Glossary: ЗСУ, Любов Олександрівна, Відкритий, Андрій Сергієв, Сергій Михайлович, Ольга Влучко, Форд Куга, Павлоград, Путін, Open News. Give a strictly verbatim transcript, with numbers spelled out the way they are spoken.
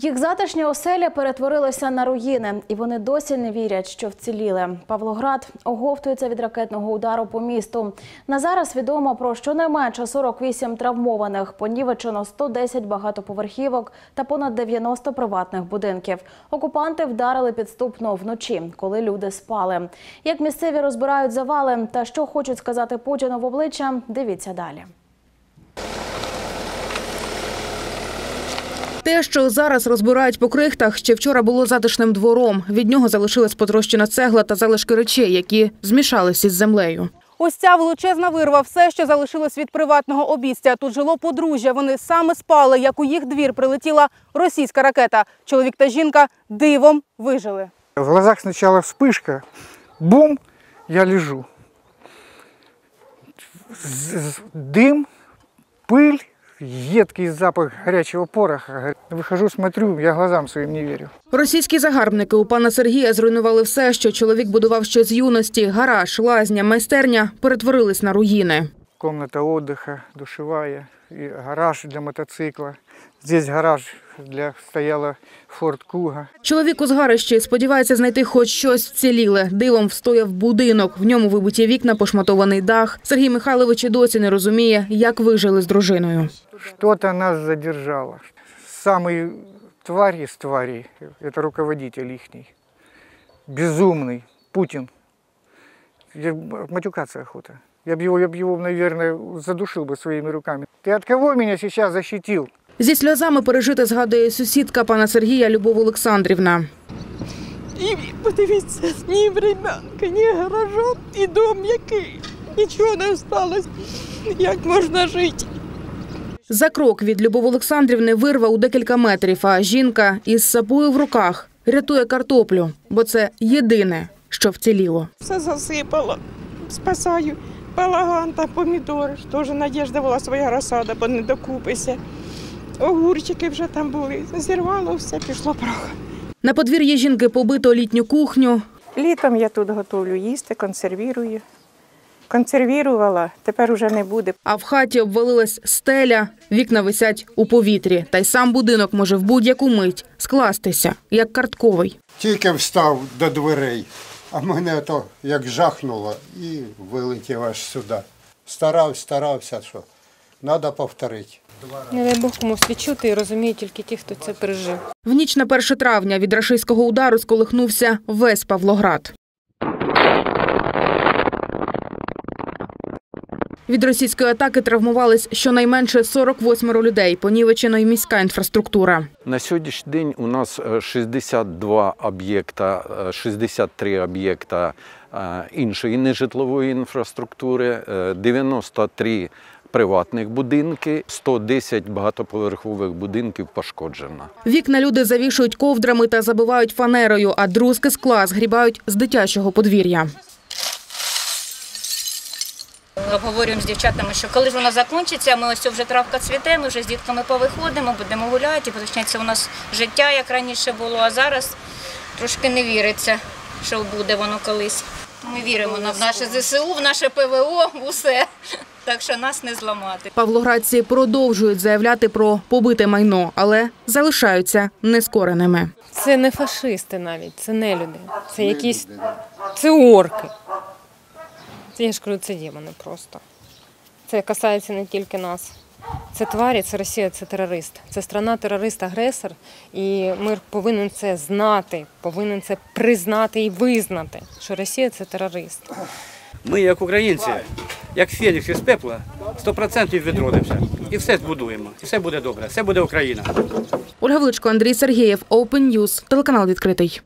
Їх затишні оселя перетворилися на руїни, і вони досі не вірять, що вціліли. Павлоград оговтується від ракетного удару по місту. На зараз відомо про щонайменше сорок вісім травмованих, понівечено сто десять багатоповерхівок та понад дев'яносто приватних будинків. Окупанти вдарили підступно вночі, коли люди спали. Як місцеві розбирають завали та що хочуть сказати Путіну в обличчя, дивіться далі. Те, що зараз розбирають по крихтах, ще вчора було затишним двором. Від нього залишилась потрощена цегла та залишки речей, які змішалися із землею. Ось ця величезна вирва – все, що залишилось від приватного обістя. Тут жило подружжя. Вони саме спали, як у їх двір прилетіла російська ракета. Чоловік та жінка дивом вижили. В глазах спочатку вспишка, бум, я лежу. Дим, пиль. Едкий запах гарячого пороха. Вихожу, смотрю, я глазам своїм не вірю. Російські загарбники у пана Сергія зруйнували все, що чоловік будував ще з юності. Гараж, лазня, майстерня перетворились на руїни. Кімната відпочинку, душова, гараж для мотоцикла. Тут гараж для стояла Форд Куга. Чоловік у згарищі сподівається знайти хоч щось вціліле. Дивом встояв будинок. В ньому вибиті вікна, пошматований дах. Сергій Михайлович і досі не розуміє, як вижили з дружиною. Щось нас задержало. Самі тварі з тварі – це руководитель їхній. Безумний Путін. Матюкатися охота. Я б його, я б його, мабуть, задушив би своїми руками. Ти від кого мене зараз захистив? Зі сльозами пережити згадує сусідка пана Сергія Любов Олександрівна. І подивіться, ні времянка, ні гаражок, і дом який. Нічого не залишилось. Як можна жити? За крок від Любов Олександрівни вирва у декілька метрів, а жінка із сапою в руках рятує картоплю, бо це єдине, що вціліло. Все засипало, спасаю. Балаган та помідори, теж надіжда була своя розсада, бо не докупися. Огурчики вже там були, зірвало все, пішло прахом. На подвір'ї жінки побито літню кухню. Літом я тут готовлю їсти, консервірую. Консервірувала, тепер уже не буде. А в хаті обвалилась стеля, вікна висять у повітрі. Та й сам будинок може в будь-яку мить скластися, як картковий. Тільки встав до дверей. А мене то як жахнуло і вилетів аж сюди. Старався, старався, що треба повторити. Не дай Бог комусь відчути і розуміє тільки ті, хто це пережив. В ніч на перше травня від рашистського удару сколихнувся весь Павлоград. Від російської атаки травмувались щонайменше сорок вісім людей, понівечена й міська інфраструктура. На сьогоднішній день у нас шістдесят два об'єкта, шістдесят три об'єкта іншої нежитлової інфраструктури, дев'яносто три приватних будинки, сто десять багатоповерхових будинків пошкоджено. Вікна люди завішують ковдрами та забивають фанерою, а друзки скла згрібають з дитячого подвір'я. Обговорюємо з дівчатами, що коли ж вона закінчиться, ми ось вже травка цвіте, ми вже з дітками повиходимо, будемо гуляти, почнеться у нас життя, як раніше було, а зараз трошки не віриться, що буде воно колись. Ми віримо в наше ЗСУ, в наше Пе Ве О, в усе, так що нас не зламати. Павлоградці продовжують заявляти про побите майно, але залишаються нескореними. Це не фашисти навіть, це не люди, це якісь, це орки. Я ж кажу, це демони просто. Це касається не тільки нас. Це тварі, це Росія, це терорист. Це країна терорист-агресор, і мир повинен це знати, повинен це признати і визнати, що Росія – це терорист. Ми, як українці, як Фенікс із пепла, сто відсотків відродимося. І все збудуємо, і все буде добре, все буде Україна. Ольга Влучко, Андрій Сергієв, Open News, телеканал «Відкритий».